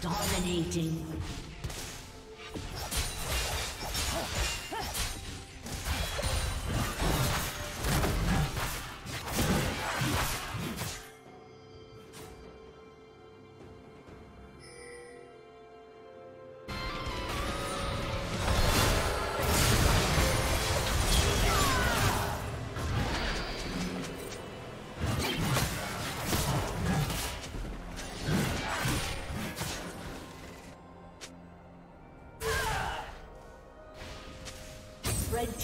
Dominating. Red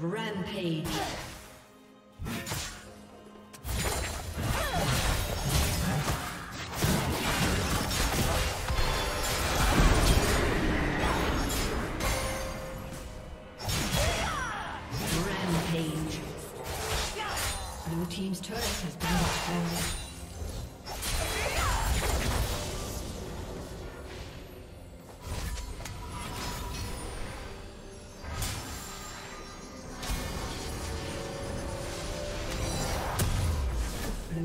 Rampage. Rampage. Blue team's turret has been destroyed. Blue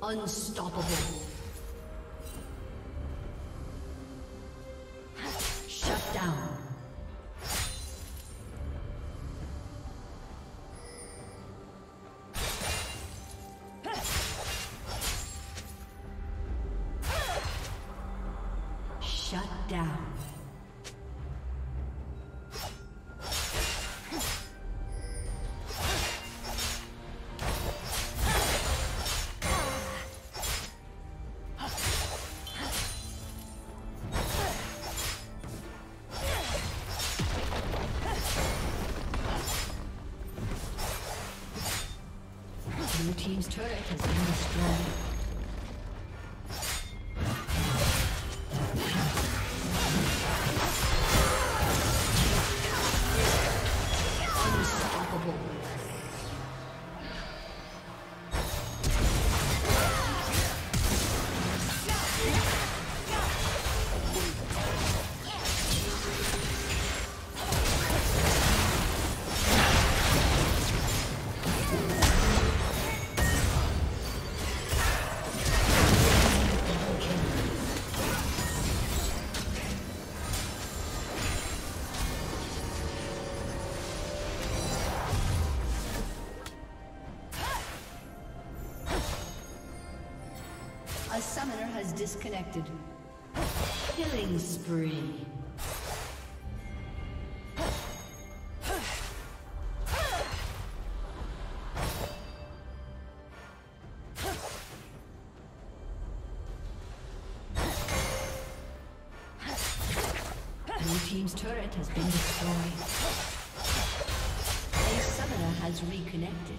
Unstoppable. Shut down. Shut down. Blue team's turret has been destroyed. A summoner has disconnected. Killing spree. Blue team's turret has been destroyed. A summoner has reconnected.